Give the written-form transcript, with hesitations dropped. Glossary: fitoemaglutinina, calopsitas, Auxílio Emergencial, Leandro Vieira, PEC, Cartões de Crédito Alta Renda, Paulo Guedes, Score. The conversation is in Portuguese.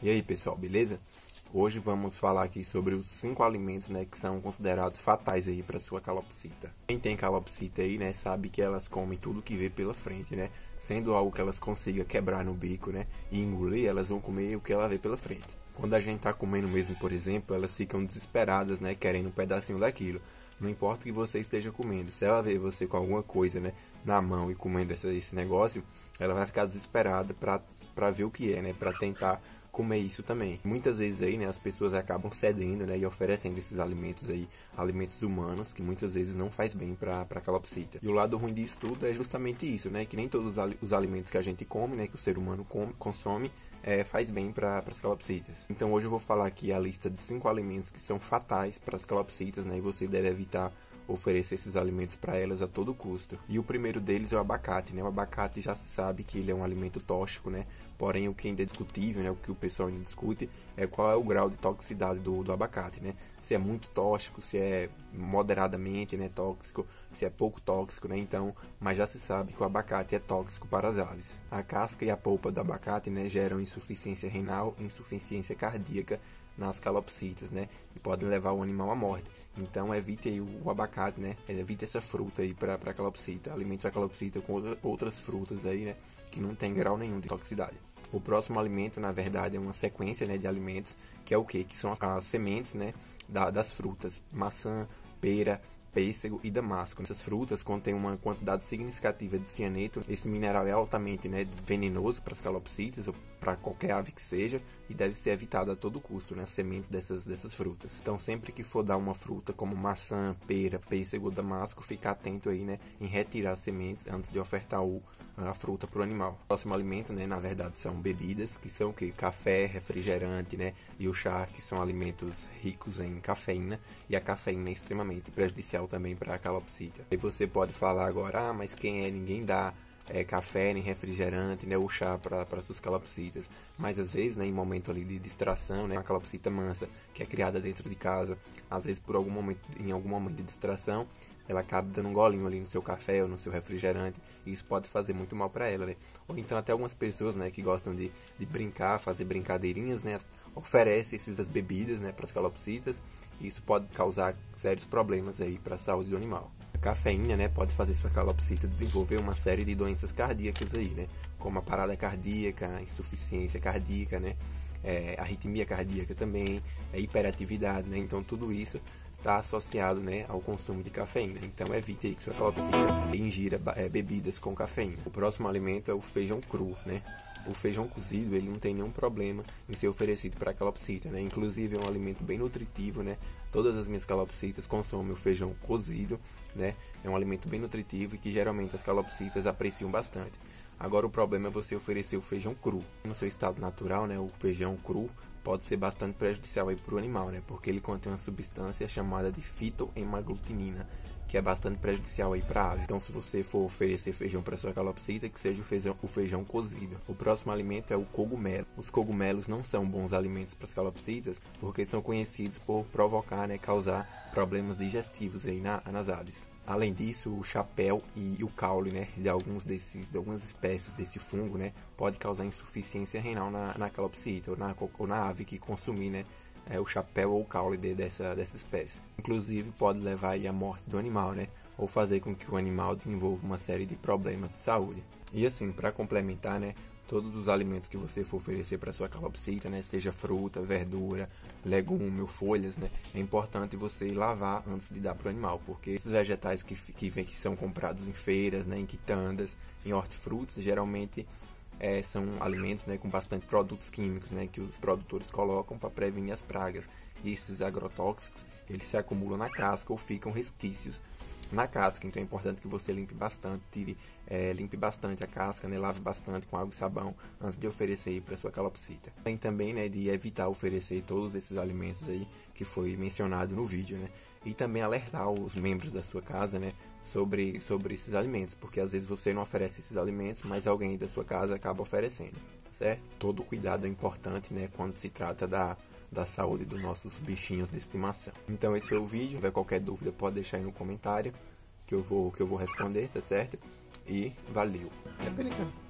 E aí pessoal, beleza? Hoje vamos falar aqui sobre os 5 alimentos, né, que são considerados fatais aí para sua calopsita. Quem tem calopsita aí, né, sabe que elas comem tudo que vê pela frente, né? Sendo algo que elas consigam quebrar no bico, né, e engolir, elas vão comer o que ela vê pela frente. Quando a gente tá comendo mesmo, por exemplo, elas ficam desesperadas, né, querendo um pedacinho daquilo. Não importa o que você esteja comendo, se ela vê você com alguma coisa, né, na mão e comendo esse negócio, ela vai ficar desesperada pra ver o que é, né, pra tentar comer isso também. Muitas vezes aí, né, as pessoas acabam cedendo, né, e oferecendo esses alimentos aí, alimentos humanos, que muitas vezes não faz bem pra calopsita. E o lado ruim disso tudo é justamente isso, né, que nem todos os alimentos que a gente come, né, que o ser humano consome, faz bem para as calopsitas. Então hoje eu vou falar aqui a lista de 5 alimentos que são fatais para as calopsitas, né, e você deve evitar oferecer esses alimentos para elas a todo custo. E o primeiro deles é o abacate, né? O abacate já se sabe que ele é um alimento tóxico, né? Porém, o que ainda é discutível, né, o que o pessoal ainda discute é qual é o grau de toxicidade do abacate, né? Se é muito tóxico, se é moderadamente, né, tóxico, se é pouco tóxico, né? Então, mas já se sabe que o abacate é tóxico para as aves. A casca e a polpa do abacate, né, geram insuficiência renal, insuficiência cardíaca nas calopsitas, né, e podem levar o animal à morte. Então evite aí o abacate, né, evite essa fruta aí para calopsita, alimente a calopsita com outras frutas aí, né, que não tem grau nenhum de toxicidade. O próximo alimento, na verdade, é uma sequência, né, de alimentos, que é o quê? Que são as sementes, né, das frutas, maçã, pera, pêssego e damasco. Essas frutas contêm uma quantidade significativa de cianeto. Esse mineral é altamente, né, venenoso para as calopsitas ou para qualquer ave que seja, e deve ser evitado a todo custo, né, as sementes dessas frutas. Então sempre que for dar uma fruta como maçã, pera, pêssego ou damasco, ficar atento aí, né, em retirar as sementes antes de ofertar a fruta para o animal. O próximo alimento, né, na verdade são bebidas, que são o que? Café, refrigerante, né, e o chá, que são alimentos ricos em cafeína, e a cafeína é extremamente prejudicial também para a calopsita. E você pode falar agora, ah, mas quem é? Ninguém dá café, nem refrigerante, né, ou chá para suas calopsitas. Mas às vezes, né, em momento ali de distração, né, a calopsita mansa, que é criada dentro de casa, às vezes em algum momento de distração, ela acaba dando um golinho ali no seu café ou no seu refrigerante, e isso pode fazer muito mal para ela, né? Ou então até algumas pessoas, né, que gostam de brincar, fazer brincadeirinhas, né, oferece essas bebidas, né, para as calopsitas, e isso pode causar sérios problemas aí para a saúde do animal. A cafeína, né, pode fazer sua calopsita desenvolver uma série de doenças cardíacas aí, né, como a parada cardíaca, a insuficiência cardíaca, né, arritmia cardíaca também, a hiperatividade, né. Então tudo isso está associado, né, ao consumo de cafeína. Então evite aí que sua calopsita ingira bebidas com cafeína. O próximo alimento é o feijão cru, né. O feijão cozido, ele não tem nenhum problema em ser oferecido para a calopsita, né? Inclusive é um alimento bem nutritivo, né? Todas as minhas calopsitas consomem o feijão cozido, né? É um alimento bem nutritivo e que geralmente as calopsitas apreciam bastante. Agora o problema é você oferecer o feijão cru. No seu estado natural, né, o feijão cru pode ser bastante prejudicial aí para o animal, né? Porque ele contém uma substância chamada de fitoemaglutinina, que é bastante prejudicial aí para a ave. Então se você for oferecer feijão para sua calopsita, que seja o feijão cozido. O próximo alimento é o cogumelo. Os cogumelos não são bons alimentos para as calopsitas, porque são conhecidos por provocar, né, causar problemas digestivos aí nas aves. Além disso, o chapéu e o caule, né, de algumas espécies desse fungo, né, pode causar insuficiência renal na calopsita ou na ave que consumir, né, o chapéu ou o caule dessa espécie. Inclusive pode levar aí à morte do animal, né, ou fazer com que o animal desenvolva uma série de problemas de saúde. E assim, para complementar, né, todos os alimentos que você for oferecer para sua calopsita, né, seja fruta, verdura, legume ou folhas, né, é importante você lavar antes de dar para o animal, porque esses vegetais que são comprados em feiras, né, em quitandas, em hortifrutos, geralmente são alimentos, né, com bastante produtos químicos, né, que os produtores colocam para prevenir as pragas. E esses agrotóxicos, eles se acumulam na casca ou ficam resquícios na casca, então é importante que você limpe bastante, limpe bastante a casca, né, lave bastante com água e sabão antes de oferecer para sua calopsita. Tem também, né, de evitar oferecer todos esses alimentos aí que foi mencionado no vídeo, né, e também alertar os membros da sua casa, né, sobre esses alimentos, porque às vezes você não oferece esses alimentos, mas alguém da sua casa acaba oferecendo, tá certo? Todo cuidado é importante, né, quando se trata da saúde dos nossos bichinhos de estimação. Então esse foi o vídeo. Se tiver qualquer dúvida, pode deixar aí no comentário que eu vou responder, tá certo? E valeu! É pelicano.